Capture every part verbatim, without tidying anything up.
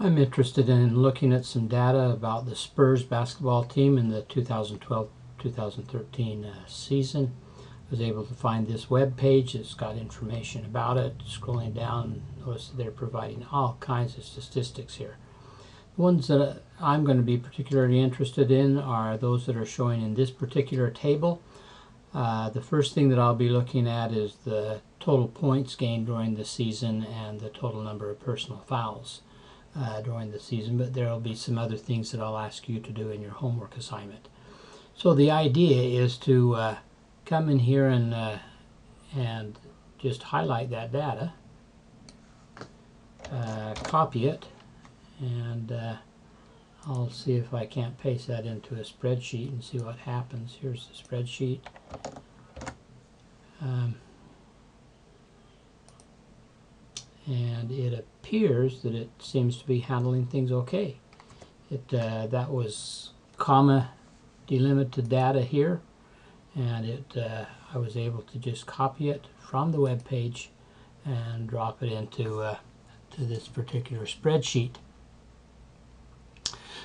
I'm interested in looking at some data about the Spurs basketball team in the two thousand twelve two thousand thirteen uh, season. I was able to find this web page. It's got information about it. Scrolling down, notice they're providing all kinds of statistics here. The ones that I'm going to be particularly interested in are those that are showing in this particular table. Uh, the first thing that I'll be looking at is the total points gained during the season and the total number of personal fouls Uh, during the season, but there will be some other things that I'll ask you to do in your homework assignment. So the idea is to uh, come in here and uh, and just highlight that data, uh, copy it, and uh, I'll see if I can't paste that into a spreadsheet and see what happens. Here's the spreadsheet. Um, and it appears that it seems to be handling things okay. It uh, that was comma delimited data here, and it uh, I was able to just copy it from the web page and drop it into uh, to this particular spreadsheet.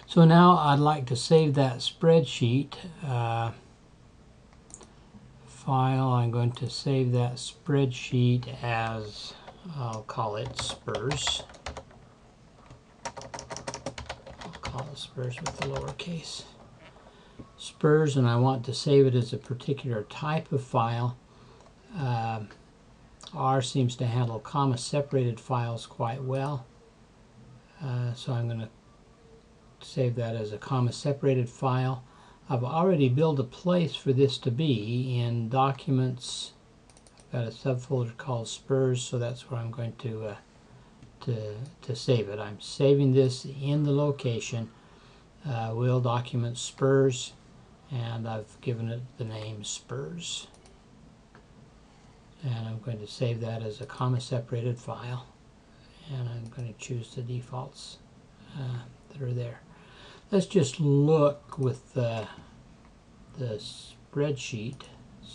So now I'd like to save that spreadsheet uh, file. I'm going to save that spreadsheet as, I'll call it Spurs. I'll call it Spurs with the lowercase. Spurs, and I want to save it as a particular type of file. Uh, R seems to handle comma separated files quite well. Uh, so I'm going to save that as a comma separated file. I've already built a place for this to be in Documents. Got a subfolder called Spurs, so that's where I'm going to uh, to to save it. I'm saving this in the location. Uh, we'll document Spurs, and I've given it the name Spurs. And I'm going to save that as a comma separated file. And I'm going to choose the defaults uh, that are there. Let's just look with the the spreadsheet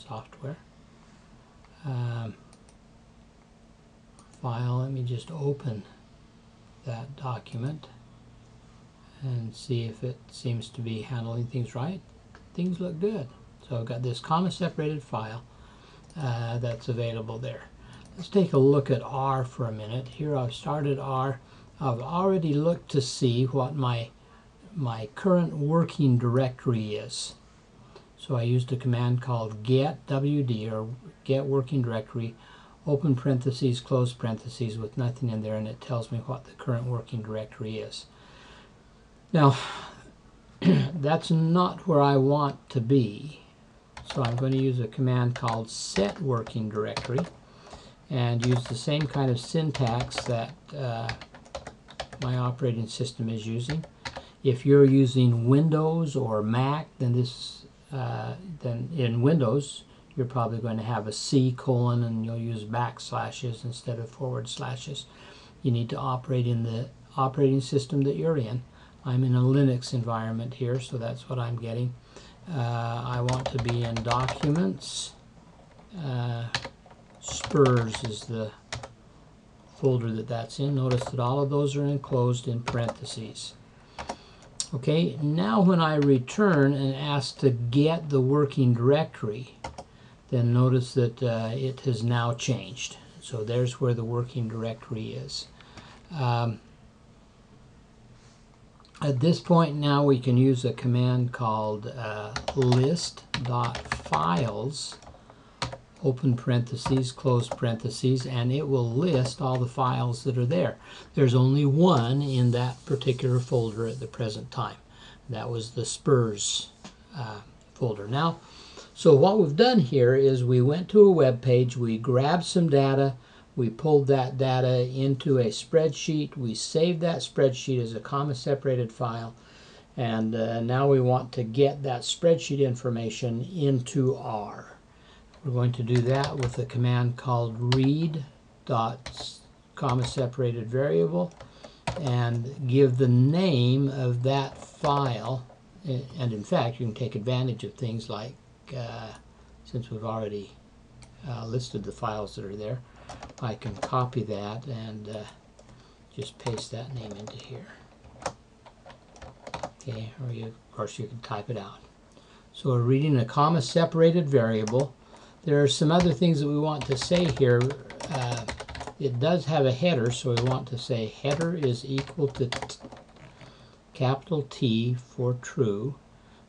software. Um, file. Let me just open that document and see if it seems to be handling things right. Things look good. So I've got this comma separated file uh, that's available there. Let's take a look at R for a minute. Here I've started R. I've already looked to see what my my current working directory is. So I used a command called get W D, or get working directory, open parentheses, close parentheses, with nothing in there, and it tells me what the current working directory is. Now, that's not where I want to be. So I'm going to use a command called set working directory and use the same kind of syntax that uh, my operating system is using. If you're using Windows or Mac, then this Uh, then in Windows, you're probably going to have a C colon, and you'll use backslashes instead of forward slashes. You need to operate in the operating system that you're in. I'm in a Linux environment here, so that's what I'm getting. Uh, I want to be in Documents. Uh, Spurs is the folder that that's in. Notice that all of those are enclosed in parentheses. Okay, now when I return and ask to get the working directory, then notice that uh, it has now changed. So there's where the working directory is. Um, at this point now we can use a command called uh, list.files, open parentheses, close parentheses, and it will list all the files that are there. There's only one in that particular folder at the present time. That was the Spurs uh, folder. Now, so what we've done here is we went to a web page, we grabbed some data, we pulled that data into a spreadsheet, we saved that spreadsheet as a comma separated file, and uh, now we want to get that spreadsheet information into R. We're going to do that with a command called read dot comma separated variable and give the name of that file. And in fact, you can take advantage of things like, uh, since we've already uh, listed the files that are there, I can copy that and uh, just paste that name into here. Okay, or you, of course you can type it out. So we're reading a comma separated variable. There are some other things that we want to say here. Uh, it does have a header, so we want to say header is equal to t capital T for true.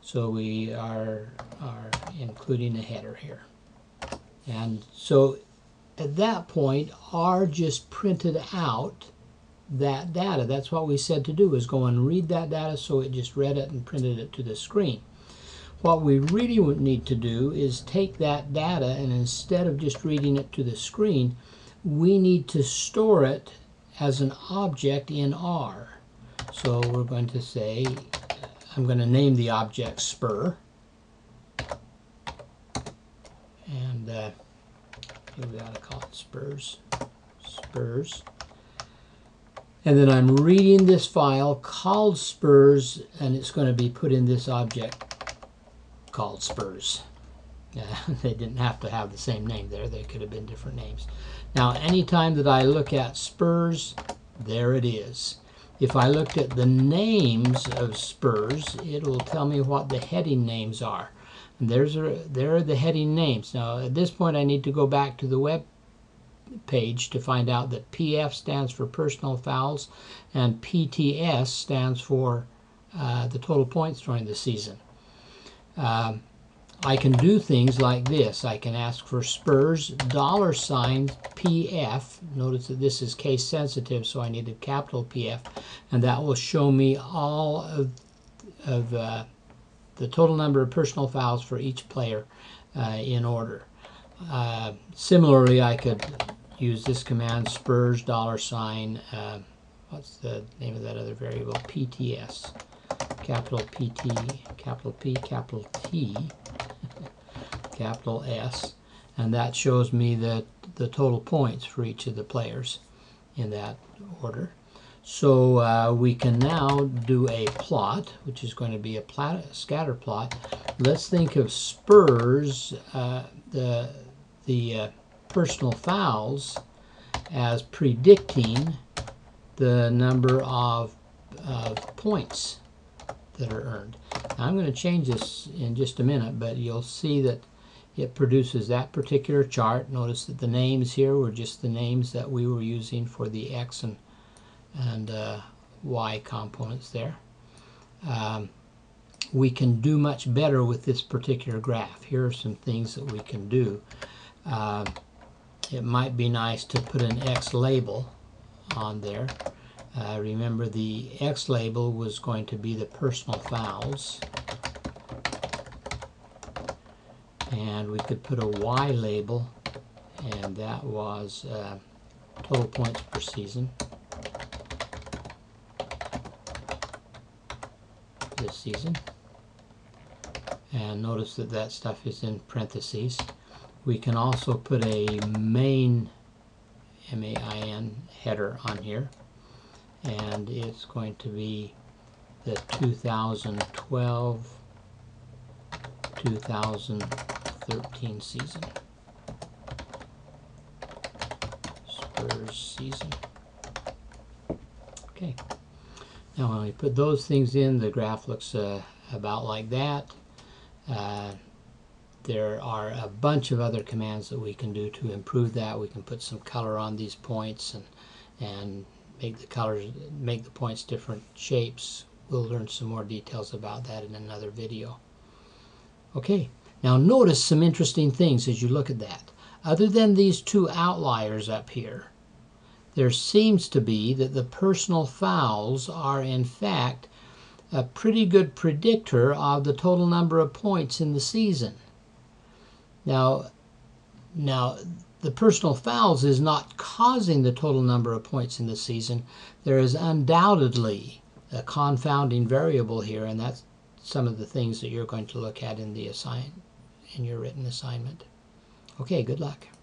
So we are, are including a header here. And so at that point, R just printed out that data. That's what we said to do, is go and read that data, so it just read it and printed it to the screen. What we really would need to do is take that data, and instead of just reading it to the screen, we need to store it as an object in R. So we're going to say, I'm going to name the object Spur. And uh, we ought to call it Spurs. Spurs. And then I'm reading this file called Spurs, and it's going to be put in this object called Spurs. Uh, they didn't have to have the same name there. They could have been different names. Now, anytime that I look at Spurs, there it is. If I looked at the names of Spurs, it will tell me what the heading names are. And there's a, there are the heading names. Now, at this point, I need to go back to the web page to find out that P F stands for personal fouls and P T S stands for uh, the total points during the season. Um, I can do things like this. I can ask for Spurs dollar sign P F. Notice that this is case sensitive, so I need a capital P F, and that will show me all of, of uh, the total number of personal fouls for each player uh, in order. Uh, similarly, I could use this command, Spurs dollar sign, uh, what's the name of that other variable? P T S, capital P T, capital P, capital T, capital S, and that shows me the, the total points for each of the players in that order. So uh, we can now do a plot, which is going to be a plat scatter plot. Let's think of Spurs, uh, the, the uh, personal fouls, as predicting the number of uh, points that are earned. Now, I'm going to change this in just a minute, but you'll see that it produces that particular chart. Notice that the names here were just the names that we were using for the X and, and uh, Y components there. Um, we can do much better with this particular graph. Here are some things that we can do. Uh, it might be nice to put an X label on there. Uh, remember, the X label was going to be the personal fouls, and we could put a Y label, and that was uh, total points per season this season. And notice that that stuff is in parentheses. We can also put a main, M A I N, header on here, and it's going to be the two thousand twelve two thousand thirteen season, Spurs season. Okay, now when we put those things in, the graph looks uh, about like that. Uh, There are a bunch of other commands that we can do to improve that. We can put some color on these points and and make the colors, make the points different shapes. We'll learn some more details about that in another video. Okay, now notice some interesting things as you look at that. Other than these two outliers up here, there seems to be that the personal fouls are in fact a pretty good predictor of the total number of points in the season. Now, now, the personal fouls is not causing the total number of points in the season. There is undoubtedly a confounding variable here, and that's some of the things that you're going to look at in the assign in your written assignment. Okay, good luck.